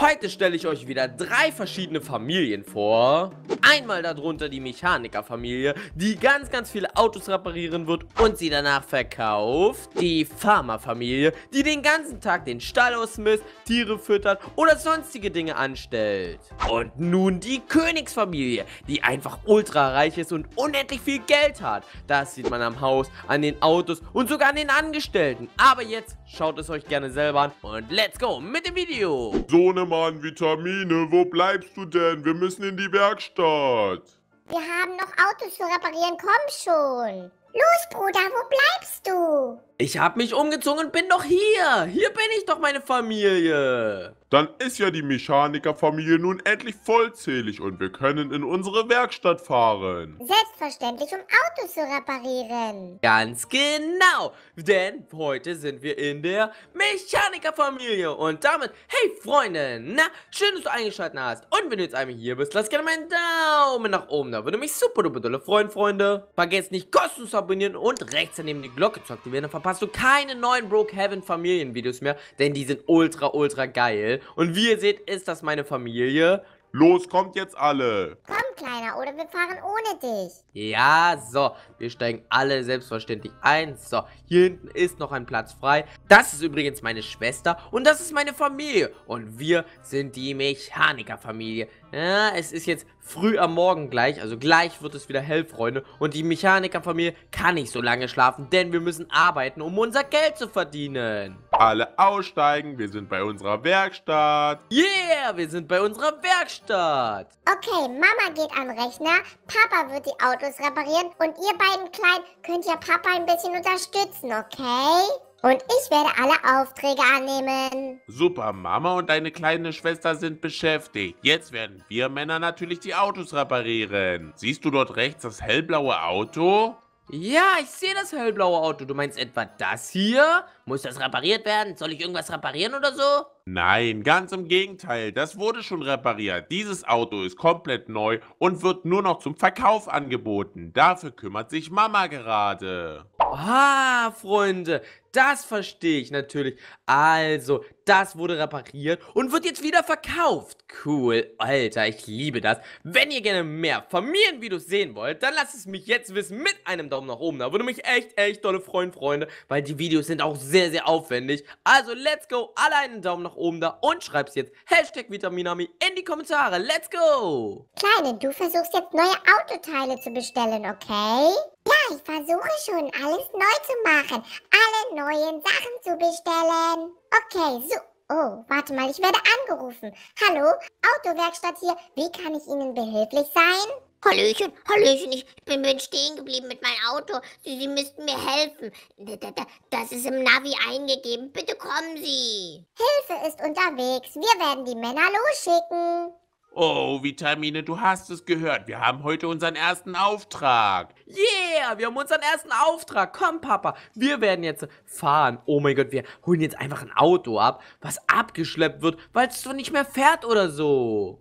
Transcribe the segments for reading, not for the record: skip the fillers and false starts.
Heute stelle ich euch wieder drei verschiedene Familien vor. Einmal darunter die Mechanikerfamilie, die ganz, ganz viele Autos reparieren wird und sie danach verkauft. Die Farmerfamilie, die den ganzen Tag den Stall ausmisst, Tiere füttert oder sonstige Dinge anstellt. Und nun die Königsfamilie, die einfach ultra reich ist und unendlich viel Geld hat. Das sieht man am Haus, an den Autos und sogar an den Angestellten. Aber jetzt schaut es euch gerne selber an und let's go mit dem Video. Sohnemann, Vitamine, wo bleibst du denn? Wir müssen in die Werkstatt. Wir haben noch Autos zu reparieren, komm schon. Los, Bruder, wo bleibst du? Ich habe mich umgezogen und bin doch hier. Hier bin ich doch, meine Familie. Dann ist ja die Mechanikerfamilie nun endlich vollzählig und wir können in unsere Werkstatt fahren. Selbstverständlich, um Autos zu reparieren. Ganz genau, denn heute sind wir in der Mechanikerfamilie. Und damit, hey Freunde, na, schön, dass du eingeschaltet hast. Und wenn du jetzt einmal hier bist, lass gerne meinen Daumen nach oben da. Würde mich super duper dolle freuen, Freunde. Vergesst nicht, kostenlos zu abonnieren und rechts daneben die Glocke zu aktivieren. Dann verpasst du keine neuen Brookhaven Familienvideos mehr, denn die sind ultra, ultra geil. Und wie ihr seht, ist das meine Familie. Los, kommt jetzt alle. Komm, Kleiner, oder wir fahren ohne dich. Ja, so. Wir steigen alle selbstverständlich ein. So, hier hinten ist noch ein Platz frei. Das ist übrigens meine Schwester und das ist meine Familie. Und wir sind die Mechanikerfamilie. Ja, es ist jetzt früh am Morgen gleich, also gleich wird es wieder hell, Freunde. Und die Mechanikerfamilie kann nicht so lange schlafen, denn wir müssen arbeiten, um unser Geld zu verdienen. Alle aussteigen, wir sind bei unserer Werkstatt. Yeah, wir sind bei unserer Werkstatt. Okay, Mama geht am Rechner, Papa wird die Autos reparieren und ihr beiden Kleinen könnt ja Papa ein bisschen unterstützen, okay? Und ich werde alle Aufträge annehmen. Super, Mama und deine kleine Schwester sind beschäftigt. Jetzt werden wir Männer natürlich die Autos reparieren. Siehst du dort rechts das hellblaue Auto? Ja, ich sehe das hellblaue Auto. Du meinst etwa das hier? Muss das repariert werden? Soll ich irgendwas reparieren oder so? Nein, ganz im Gegenteil. Das wurde schon repariert. Dieses Auto ist komplett neu und wird nur noch zum Verkauf angeboten. Dafür kümmert sich Mama gerade. Ah, Freunde, das verstehe ich natürlich. Also, das wurde repariert und wird jetzt wieder verkauft. Cool, Alter, ich liebe das. Wenn ihr gerne mehr Familienvideos sehen wollt, dann lasst es mich jetzt wissen mit einem Daumen nach oben. Da würde mich echt, echt dolle freuen, Freunde, weil die Videos sind auch sehr, sehr aufwendig. Also, let's go, alle einen Daumen nach oben da und schreib's jetzt #Vitaminami in die Kommentare. Let's go! Kleine, du versuchst jetzt neue Autoteile zu bestellen, okay? Ja, ich versuche schon, alles neu zu machen. Alle neuen Sachen zu bestellen. Okay, so. Oh, warte mal, ich werde angerufen. Hallo, Autowerkstatt hier. Wie kann ich Ihnen behilflich sein? Hallöchen, Hallöchen, ich bin stehen geblieben mit meinem Auto. Sie müssten mir helfen. Das ist im Navi eingegeben. Bitte kommen Sie. Hilfe ist unterwegs. Wir werden die Männer losschicken. Oh, Vitamine, du hast es gehört. Wir haben heute unseren ersten Auftrag. Yeah, wir haben unseren ersten Auftrag. Komm, Papa, wir werden jetzt fahren. Oh mein Gott, wir holen jetzt einfach ein Auto ab, was abgeschleppt wird, weil es so nicht mehr fährt oder so.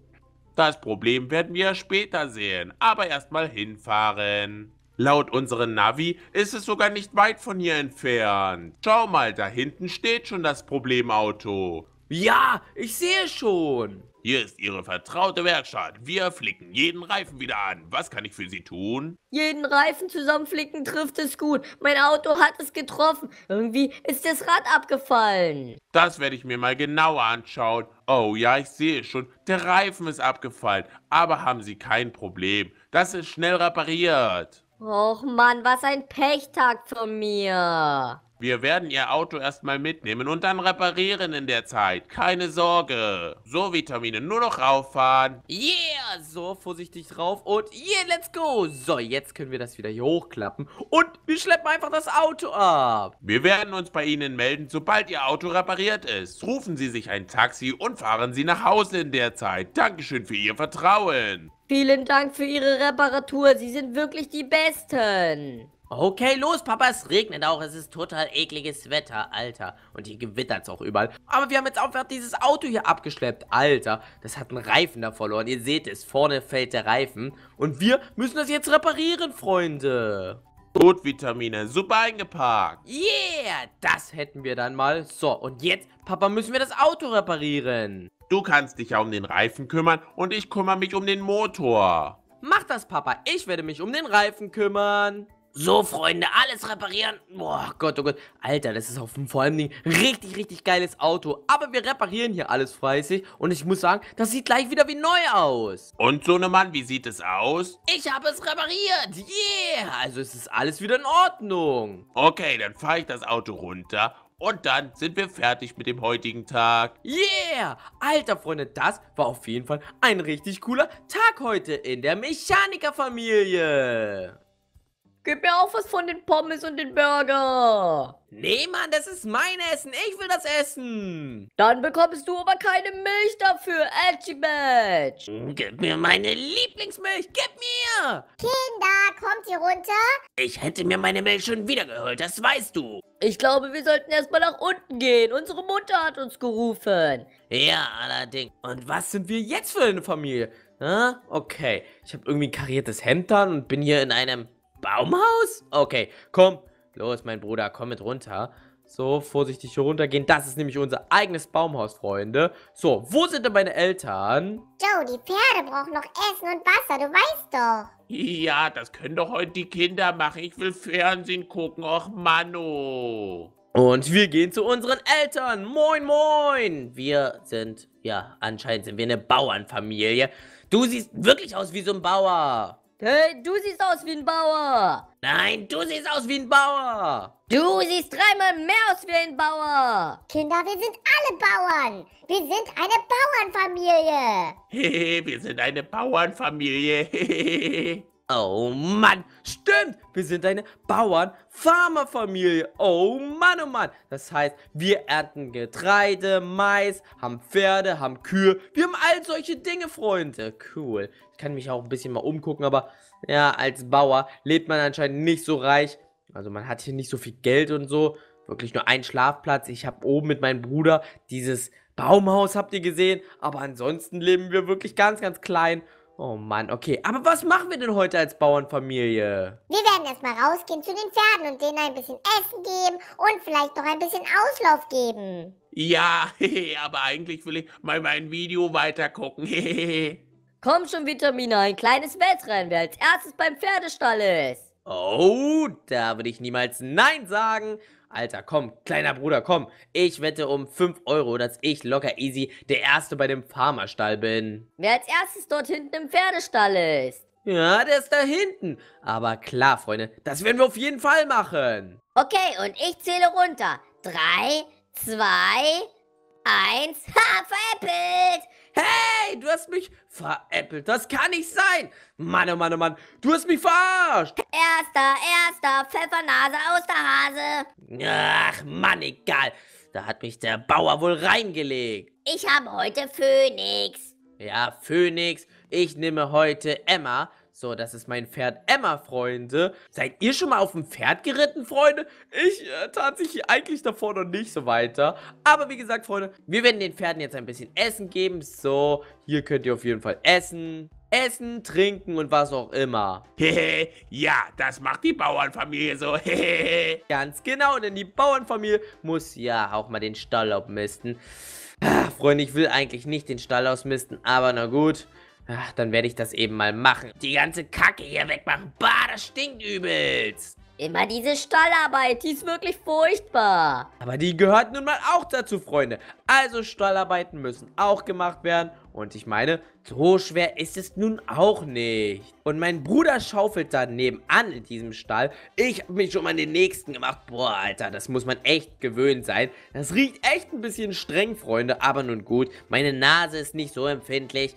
Das Problem werden wir später sehen, aber erstmal hinfahren. Laut unserem Navi ist es sogar nicht weit von hier entfernt. Schau mal, da hinten steht schon das Problemauto. Ja, ich sehe schon. Hier ist Ihre vertraute Werkstatt. Wir flicken jeden Reifen wieder an. Was kann ich für Sie tun? Jeden Reifen zusammenflicken trifft es gut. Mein Auto hat es getroffen. Irgendwie ist das Rad abgefallen. Das werde ich mir mal genauer anschauen. Oh ja, ich sehe schon. Der Reifen ist abgefallen. Aber haben Sie kein Problem. Das ist schnell repariert. Och Mann, was ein Pechtag von mir. Wir werden Ihr Auto erstmal mitnehmen und dann reparieren in der Zeit. Keine Sorge. So, Vitamine, nur noch rauffahren. Yeah, so, vorsichtig drauf und yeah, let's go. So, jetzt können wir das wieder hier hochklappen und wir schleppen einfach das Auto ab. Wir werden uns bei Ihnen melden, sobald Ihr Auto repariert ist. Rufen Sie sich ein Taxi und fahren Sie nach Hause in der Zeit. Dankeschön für Ihr Vertrauen. Vielen Dank für Ihre Reparatur. Sie sind wirklich die Besten. Okay, los, Papa, es regnet auch, es ist total ekliges Wetter, Alter. Und hier gewittert es auch überall. Aber wir haben jetzt aufwärts dieses Auto hier abgeschleppt, Alter. Das hat einen Reifen da verloren, ihr seht es, vorne fällt der Reifen. Und wir müssen das jetzt reparieren, Freunde. Gut, Vitamine, super eingepackt. Yeah, das hätten wir dann mal. So, und jetzt, Papa, müssen wir das Auto reparieren. Du kannst dich ja um den Reifen kümmern und ich kümmere mich um den Motor. Mach das, Papa. Ich werde mich um den Reifen kümmern. So, Freunde, alles reparieren. Boah, Gott, oh Gott. Alter, das ist vor allem ein richtig, richtig geiles Auto. Aber wir reparieren hier alles fleißig. Und ich muss sagen, das sieht gleich wieder wie neu aus. Und, Sohnemann, wie sieht es aus? Ich habe es repariert. Yeah, also es ist alles wieder in Ordnung. Okay, dann fahre ich das Auto runter. Und dann sind wir fertig mit dem heutigen Tag. Yeah! Alter, Freunde, das war auf jeden Fall ein richtig cooler Tag heute in der Mechanikerfamilie. Gib mir auch was von den Pommes und den Burger. Nee, Mann, das ist mein Essen. Ich will das essen. Dann bekommst du aber keine Milch dafür, Edgy-Badge. Gib mir meine Lieblingsmilch. Gib mir. Kinder, kommt hier runter? Ich hätte mir meine Milch schon wieder geholt, das weißt du. Ich glaube, wir sollten erstmal nach unten gehen. Unsere Mutter hat uns gerufen. Ja, allerdings. Und was sind wir jetzt für eine Familie? Ha? Okay, ich habe irgendwie ein kariertes Hemd an und bin hier in einem Baumhaus? Okay, komm. Los, mein Bruder, komm mit runter. So, vorsichtig hier runtergehen. Das ist nämlich unser eigenes Baumhaus, Freunde. So, wo sind denn meine Eltern? Joe, die Pferde brauchen noch Essen und Wasser, du weißt doch. Ja, das können doch heute die Kinder machen. Ich will Fernsehen gucken. Och, Manu. Und wir gehen zu unseren Eltern. Moin, moin. Wir sind, ja, anscheinend sind wir eine Bauernfamilie. Du siehst wirklich aus wie so ein Bauer. Hey, du siehst aus wie ein Bauer. Nein, du siehst aus wie ein Bauer. Du siehst dreimal mehr aus wie ein Bauer. Kinder, wir sind alle Bauern. Wir sind eine Bauernfamilie. Hehe, wir sind eine Bauernfamilie. Oh Mann, stimmt. Wir sind eine Bauern-Farmerfamilie. Oh Mann, oh Mann. Das heißt, wir ernten Getreide, Mais, haben Pferde, haben Kühe. Wir haben all solche Dinge, Freunde. Cool. Ich kann mich auch ein bisschen mal umgucken, aber ja, als Bauer lebt man anscheinend nicht so reich. Also man hat hier nicht so viel Geld und so. Wirklich nur einen Schlafplatz. Ich habe oben mit meinem Bruder dieses Baumhaus, habt ihr gesehen. Aber ansonsten leben wir wirklich ganz, ganz klein. Oh Mann, okay. Aber was machen wir denn heute als Bauernfamilie? Wir werden erstmal rausgehen zu den Pferden und denen ein bisschen Essen geben und vielleicht noch ein bisschen Auslauf geben. Ja, aber eigentlich will ich mal mein Video weitergucken. Komm schon, Vitamine, ein kleines Wettrennen, wer als erstes beim Pferdestall ist. Oh, da würde ich niemals Nein sagen. Alter, komm, kleiner Bruder, komm. Ich wette um 5 Euro, dass ich locker easy der Erste bei dem Farmerstall bin. Wer als erstes dort hinten im Pferdestall ist. Ja, der ist da hinten. Aber klar, Freunde, das werden wir auf jeden Fall machen. Okay, und ich zähle runter. 3, 2, 1. Ha, veräppelt! Hey, du hast mich veräppelt. Das kann nicht sein. Mann, oh Mann, oh Mann. Du hast mich verarscht. Erster, Pfeffernase aus der Hase. Ach, Mann, egal. Da hat mich der Bauer wohl reingelegt. Ich habe heute Phoenix. Ja, Phoenix. Ich nehme heute Emma. So, das ist mein Pferd Emma, Freunde. Seid ihr schon mal auf dem Pferd geritten, Freunde? Ich tatsächlich eigentlich davor noch nicht so weiter. Aber wie gesagt, Freunde, wir werden den Pferden jetzt ein bisschen Essen geben. So, hier könnt ihr auf jeden Fall essen. Essen, trinken und was auch immer. Hehe, ja, das macht die Bauernfamilie so. Hehe. Ganz genau, denn die Bauernfamilie muss ja auch mal den Stall ausmisten. Ach, Freunde, ich will eigentlich nicht den Stall ausmisten, aber na gut. Ach, dann werde ich das eben mal machen. Die ganze Kacke hier wegmachen. Bah, das stinkt übelst. Immer diese Stallarbeit, die ist wirklich furchtbar. Aber die gehört nun mal auch dazu, Freunde. Also Stallarbeiten müssen auch gemacht werden. Und ich meine, so schwer ist es nun auch nicht. Und mein Bruder schaufelt da nebenan in diesem Stall. Ich habe mich schon mal an den nächsten gemacht. Boah, Alter, das muss man echt gewöhnt sein. Das riecht echt ein bisschen streng, Freunde. Aber nun gut, meine Nase ist nicht so empfindlich.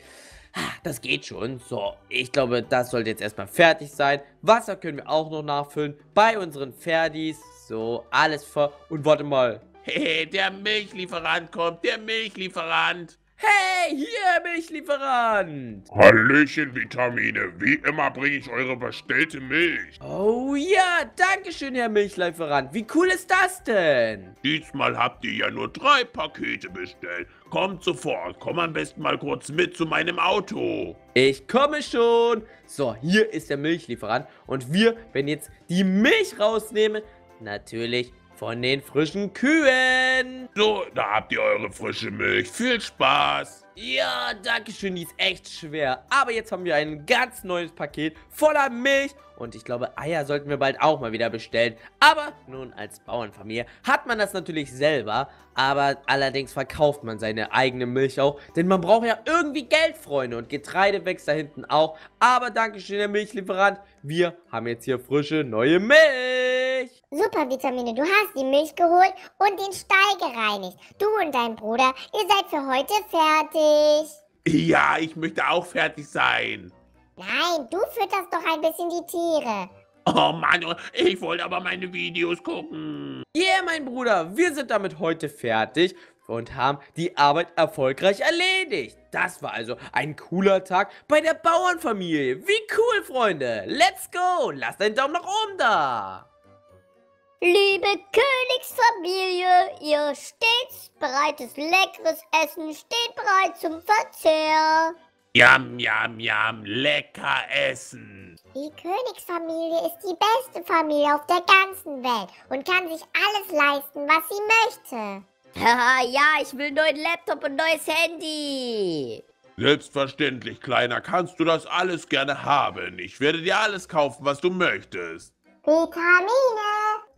Das geht schon. So, ich glaube, das sollte jetzt erstmal fertig sein. Wasser können wir auch noch nachfüllen. Bei unseren Pferdis. So, alles voll. Und warte mal. Hey, der Milchlieferant kommt. Der Milchlieferant. Hey, hier, Milchlieferant. Hallöchen, Vitamine. Wie immer bringe ich eure bestellte Milch. Oh ja, danke schön, Herr Milchlieferant. Wie cool ist das denn? Diesmal habt ihr ja nur 3 Pakete bestellt. Kommt sofort. Komm am besten mal kurz mit zu meinem Auto. Ich komme schon. So, hier ist der Milchlieferant. Und wir werden jetzt die Milch rausnehmen. Natürlich von den frischen Kühen. So, da habt ihr eure frische Milch. Viel Spaß. Ja, danke schön, die ist echt schwer. Aber jetzt haben wir ein ganz neues Paket voller Milch. Und ich glaube, Eier sollten wir bald auch mal wieder bestellen. Aber nun, als Bauernfamilie hat man das natürlich selber. Aber allerdings verkauft man seine eigene Milch auch. Denn man braucht ja irgendwie Geld, Freunde. Und Getreide wächst da hinten auch. Aber dankeschön, der Milchlieferant. Wir haben jetzt hier frische, neue Milch. Super, Vitamine. Du hast die Milch geholt und den Stall gereinigt. Du und dein Bruder, ihr seid für heute fertig. Ja, ich möchte auch fertig sein. Nein, du fütterst doch ein bisschen die Tiere. Oh Mann, ich wollte aber meine Videos gucken. Yeah, mein Bruder, wir sind damit heute fertig und haben die Arbeit erfolgreich erledigt. Das war also ein cooler Tag bei der Bauernfamilie. Wie cool, Freunde. Let's go. Lasst einen Daumen nach oben da. Liebe Königsfamilie, ihr stets bereites leckeres Essen steht bereit zum Verzehr. Yam, yam, yam, lecker essen. Die Königsfamilie ist die beste Familie auf der ganzen Welt und kann sich alles leisten, was sie möchte. Haha, ja, ich will einen neuen Laptop und neues Handy. Selbstverständlich, Kleiner, kannst du das alles gerne haben. Ich werde dir alles kaufen, was du möchtest. Vitamine.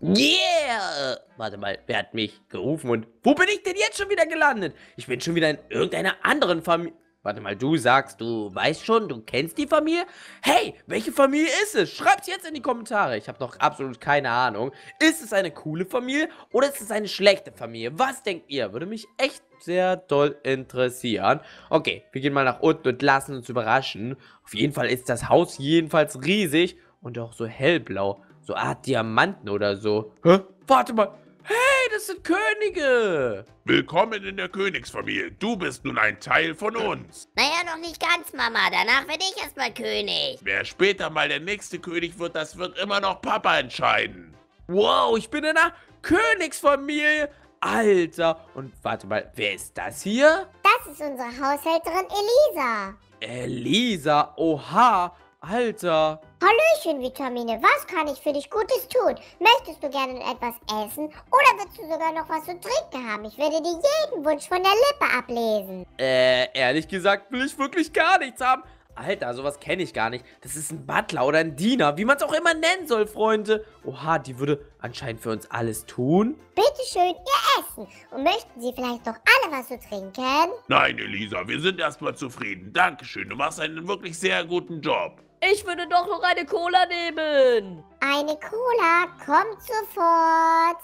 Yeah! Warte mal, wer hat mich gerufen und wo bin ich denn jetzt schon wieder gelandet? Ich bin schon wieder in irgendeiner anderen Familie. Warte mal, du sagst, du weißt schon, du kennst die Familie? Hey, welche Familie ist es? Schreibt's jetzt in die Kommentare. Ich habe doch absolut keine Ahnung. Ist es eine coole Familie oder ist es eine schlechte Familie? Was denkt ihr? Würde mich echt sehr doll interessieren. Okay, wir gehen mal nach unten und lassen uns überraschen. Auf jeden Fall ist das Haus jedenfalls riesig und auch so hellblau. So Art Diamanten oder so. Hä? Warte mal. Hey, das sind Könige! Willkommen in der Königsfamilie. Du bist nun ein Teil von uns. Naja, noch nicht ganz, Mama. Danach werde ich erstmal König. Wer später mal der nächste König wird, das wird immer noch Papa entscheiden. Wow, ich bin in einer Königsfamilie. Alter. Und warte mal, wer ist das hier? Das ist unsere Haushälterin Elisa. Elisa, oha. Alter. Hallöchen, Vitamine. Was kann ich für dich Gutes tun? Möchtest du gerne etwas essen? Oder willst du sogar noch was zu trinken haben? Ich werde dir jeden Wunsch von der Lippe ablesen. Ehrlich gesagt will ich wirklich gar nichts haben. Alter, sowas kenne ich gar nicht. Das ist ein Butler oder ein Diener, wie man es auch immer nennen soll, Freunde. Oha, die würde anscheinend für uns alles tun. Bitteschön, ihr Essen. Und möchten Sie vielleicht doch alle was zu trinken? Nein, Elisa, wir sind erstmal zufrieden. Dankeschön, du machst einen wirklich sehr guten Job. Ich würde doch noch eine Cola nehmen. Eine Cola kommt sofort.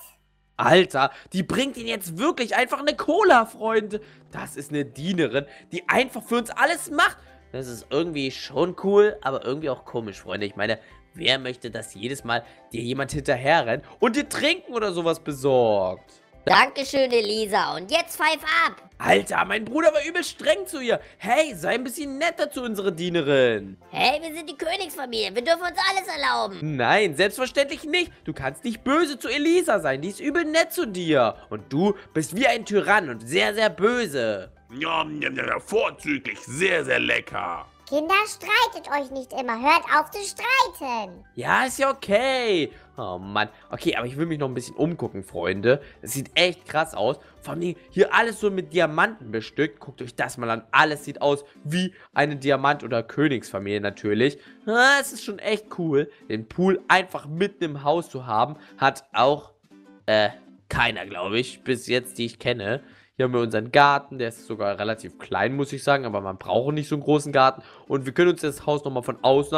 Alter, die bringt ihnen jetzt wirklich einfach eine Cola, Freunde. Das ist eine Dienerin, die einfach für uns alles macht. Das ist irgendwie schon cool, aber irgendwie auch komisch, Freunde. Ich meine, wer möchte, dass jedes Mal dir jemand hinterher rennt und dir Trinken oder sowas besorgt? Dankeschön, Elisa. Und jetzt pfeif ab. Alter, mein Bruder war übel streng zu ihr. Hey, sei ein bisschen netter zu unserer Dienerin. Hey, wir sind die Königsfamilie. Wir dürfen uns alles erlauben. Nein, selbstverständlich nicht. Du kannst nicht böse zu Elisa sein. Die ist übel nett zu dir. Und du bist wie ein Tyrann und sehr, sehr böse. Ja, vorzüglich. Sehr, sehr lecker. Kinder, streitet euch nicht immer. Hört auf zu streiten. Ja, ist ja okay. Oh Mann. Okay, aber ich will mich noch ein bisschen umgucken, Freunde. Das sieht echt krass aus. Vor allem hier alles so mit Diamanten bestückt. Guckt euch das mal an. Alles sieht aus wie eine Diamant- oder Königsfamilie natürlich. Es ist schon echt cool, den Pool einfach mitten im Haus zu haben. Hat auch keiner, glaube ich, bis jetzt, die ich kenne. Hier haben wir unseren Garten, der ist sogar relativ klein, muss ich sagen, aber man braucht nicht so einen großen Garten. Und wir können uns das Haus nochmal von außen...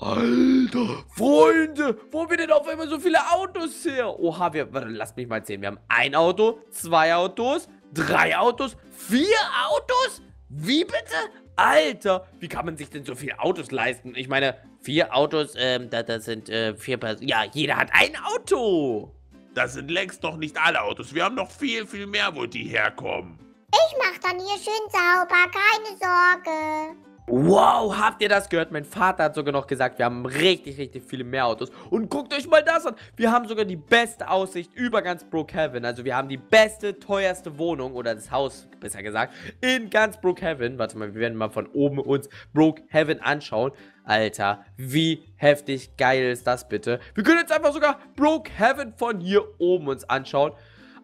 Alter, Freunde, wo haben wir denn auf einmal so viele Autos her? Oha, warte, lasst mich mal sehen. Wir haben ein Auto, zwei Autos, drei Autos, vier Autos? Wie bitte? Alter, wie kann man sich denn so viele Autos leisten? Ich meine, vier Autos, das sind vier Personen. Ja, jeder hat ein Auto. Das sind längst noch nicht alle Autos. Wir haben noch viel, viel mehr, wo die herkommen. Ich mach dann hier schön sauber, keine Sorge. Wow, habt ihr das gehört? Mein Vater hat sogar noch gesagt, wir haben richtig, richtig viele mehr Autos. Und guckt euch mal das an. Wir haben sogar die beste Aussicht über ganz Brookhaven. Also wir haben die beste, teuerste Wohnung oder das Haus, besser gesagt, in ganz Brookhaven. Warte mal, wir werden mal von oben uns Brookhaven anschauen. Alter, wie heftig geil ist das bitte? Wir können jetzt einfach sogar Brookhaven von hier oben uns anschauen.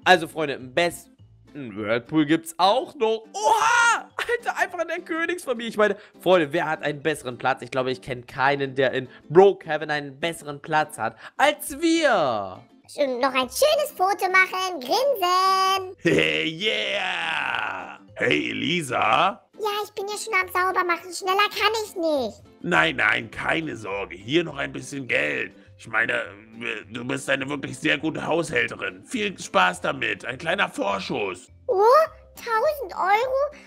Also Freunde, im besten Whirlpool gibt's auch noch. Oha! Alter, einfach in der Königsfamilie. Ich meine, Freunde, wer hat einen besseren Platz? Ich glaube, ich kenne keinen, der in Brookhaven einen besseren Platz hat, als wir. Und noch ein schönes Foto machen, grinsen. Hey, yeah! Hey, Elisa. Ja, ich bin ja schon am Saubermachen. Schneller kann ich nicht. Nein, nein, keine Sorge. Hier noch ein bisschen Geld. Ich meine, du bist eine wirklich sehr gute Haushälterin. Viel Spaß damit. Ein kleiner Vorschuss. Oh, 1000 Euro?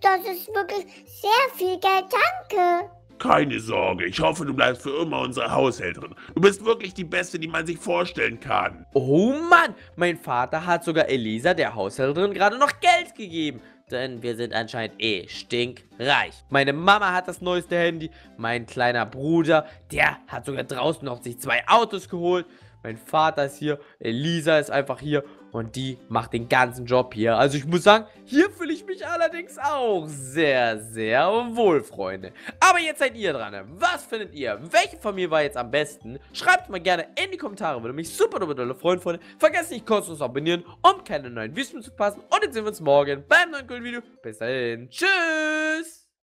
Das ist wirklich sehr viel Geld. Danke. Keine Sorge. Ich hoffe, du bleibst für immer unsere Haushälterin. Du bist wirklich die Beste, die man sich vorstellen kann. Oh Mann, mein Vater hat sogar Elisa, der Haushälterin, gerade noch Geld gegeben. Denn wir sind anscheinend stinkreich. Meine Mama hat das neueste Handy. Mein kleiner Bruder, der hat sogar draußen noch sich 2 Autos geholt. Mein Vater ist hier. Elisa ist einfach hier. Und die macht den ganzen Job hier. Also ich muss sagen, hier fühle ich mich allerdings auch sehr, sehr wohl, Freunde. Aber jetzt seid ihr dran. Was findet ihr? Welche Familie war jetzt am besten? Schreibt mal gerne in die Kommentare. Würde mich super dolle freuen, Freunde. Vergesst nicht, kostenlos abonnieren, um keine neuen Videos zu verpassen. Und jetzt sehen wir uns morgen beim neuen coolen Video. Bis dahin. Tschüss.